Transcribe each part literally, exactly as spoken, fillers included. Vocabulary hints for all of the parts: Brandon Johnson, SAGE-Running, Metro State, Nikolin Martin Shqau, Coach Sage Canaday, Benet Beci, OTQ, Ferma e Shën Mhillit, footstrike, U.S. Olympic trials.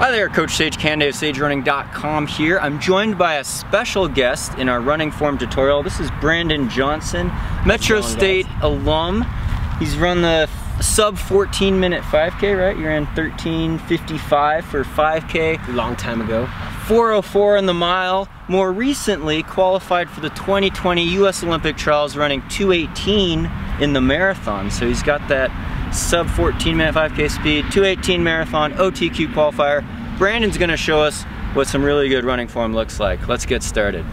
Hi there, Coach Sage Canaday of sagerunning dot com here. I'm joined by a special guest in our running form tutorial. This is Brandon Johnson, Metro State alum. He's run the sub fourteen minute five K, right? You ran thirteen fifty-five for five K. A long time ago. four oh four in the mile. More recently, qualified for the twenty twenty U S Olympic trials running two eighteen in the marathon. So he's got that sub fourteen minute five K speed, two eighteen marathon, O T Q qualifier. Brandon's gonna show us what some really good running form looks like. Let's get started.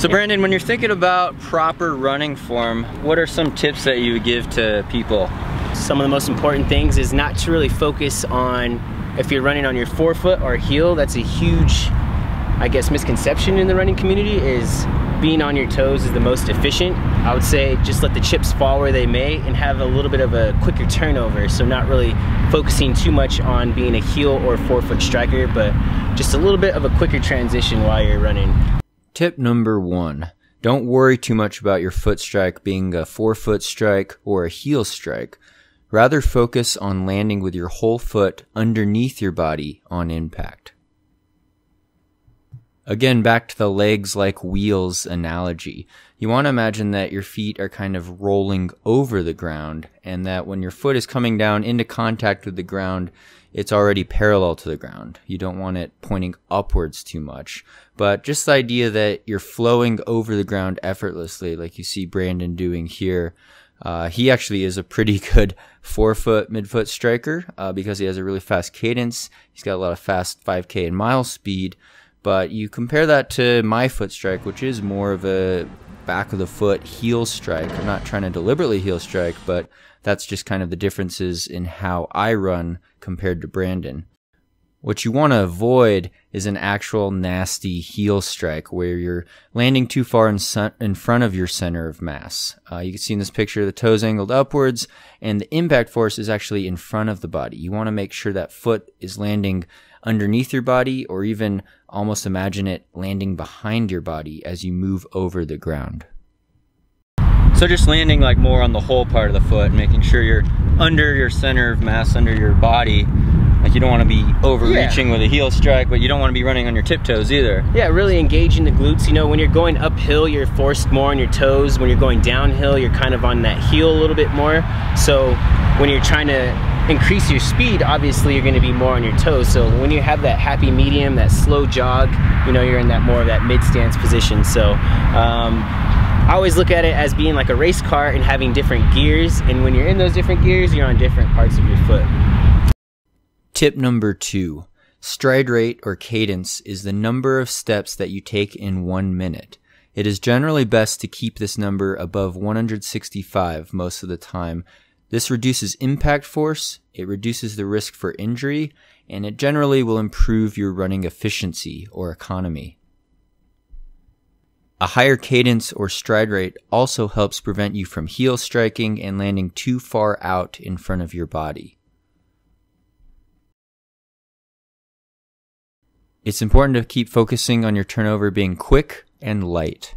So Brandon, when you're thinking about proper running form, what are some tips that you would give to people? Some of the most important things is not to really focus on if you're running on your forefoot or heel. That's a huge, I guess, misconception in the running community, is being on your toes is the most efficient. I would say just let the chips fall where they may and have a little bit of a quicker turnover. So not really focusing too much on being a heel or forefoot striker, but just a little bit of a quicker transition while you're running. Tip number one, don't worry too much about your foot strike being a forefoot strike or a heel strike. Rather focus on landing with your whole foot underneath your body on impact. Again, back to the legs like wheels analogy. You want to imagine that your feet are kind of rolling over the ground, and that when your foot is coming down into contact with the ground, it's already parallel to the ground. You don't want it pointing upwards too much. But just the idea that you're flowing over the ground effortlessly, like you see Brandon doing here. Uh, he actually is a pretty good forefoot, midfoot striker uh, because he has a really fast cadence. He's got a lot of fast five K and mile speed. But you compare that to my foot strike, which is more of a back of the foot heel strike. I'm not trying to deliberately heel strike, but that's just kind of the differences in how I run compared to Brandon. What you want to avoid is an actual nasty heel strike where you're landing too far in, in front of your center of mass. Uh, you can see in this picture the toes angled upwards and the impact force is actually in front of the body. You want to make sure that foot is landing underneath your body, or even almost imagine it landing behind your body as you move over the ground. So just landing like more on the whole part of the foot and making sure you're under your center of mass, under your body. Like you don't want to be overreaching, yeah, with a heel strike, but you don't want to be running on your tiptoes either. Yeah, really engaging the glutes. You know, when you're going uphill, you're forced more on your toes. When you're going downhill, you're kind of on that heel a little bit more. So when you're trying to increase your speed, obviously you're going to be more on your toes. So when you have that happy medium, that slow jog, you know, you're in that more of that mid stance position. So um, I always look at it as being like a race car and having different gears, and when you're in those different gears, you're on different parts of your foot. Tip number two, stride rate or cadence is the number of steps that you take in one minute. It is generally best to keep this number above one hundred sixty-five most of the time. This reduces impact force, it reduces the risk for injury, and it generally will improve your running efficiency or economy. A higher cadence or stride rate also helps prevent you from heel striking and landing too far out in front of your body. It's important to keep focusing on your turnover being quick and light.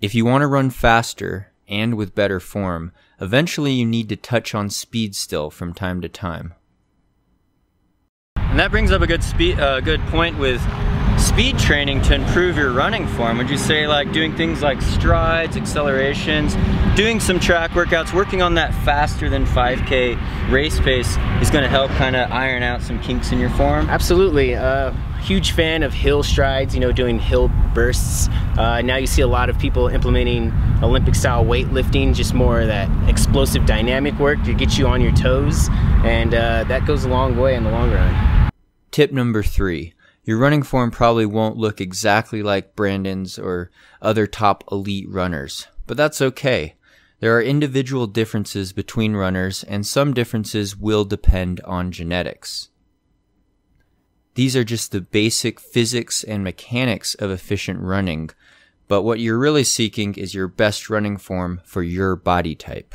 If you want to run faster, and with better form, eventually you need to touch on speed still from time to time. And that brings up a good speed, uh, good point with speed training to improve your running form. Would you say like doing things like strides, accelerations, doing some track workouts, working on that faster than five K race pace is going to help kind of iron out some kinks in your form? Absolutely. Uh, huge fan of hill strides, you know, doing hill bursts. Uh, now you see a lot of people implementing Olympic style weightlifting, just more of that explosive dynamic work to get you on your toes, and uh, that goes a long way in the long run. Tip number three. Your running form probably won't look exactly like Brandon's or other top elite runners, but that's okay. There are individual differences between runners, and some differences will depend on genetics. These are just the basic physics and mechanics of efficient running, but what you're really seeking is your best running form for your body type.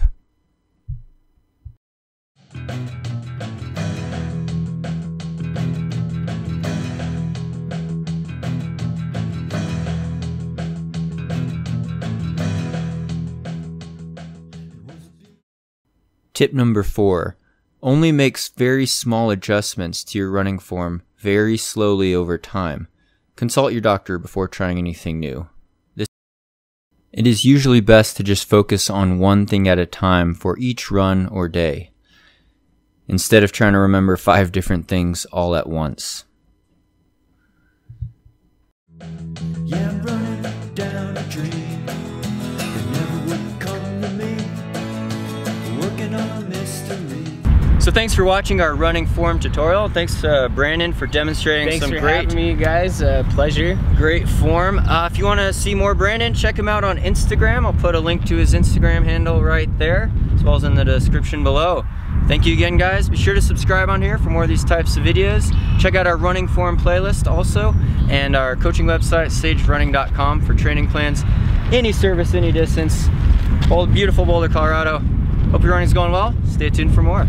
Tip number four, only make very small adjustments to your running form very slowly over time. Consult your doctor before trying anything new. This It is usually best to just focus on one thing at a time for each run or day, instead of trying to remember five different things all at once. Yeah, I'm running down a dream that never would come to me, working on a mystery. So thanks for watching our running form tutorial. Thanks uh, Brandon for demonstrating thanks some for great- Thanks for having me, guys, uh, pleasure. Great form. Uh, if you wanna see more Brandon, check him out on Instagram. I'll put a link to his Instagram handle right there, as well as in the description below. Thank you again, guys. Be sure to subscribe on here for more of these types of videos. Check out our running form playlist also, and our coaching website, sagerunning dot com, for training plans, any service, any distance. Old beautiful Boulder, Colorado. Hope your running's going well. Stay tuned for more.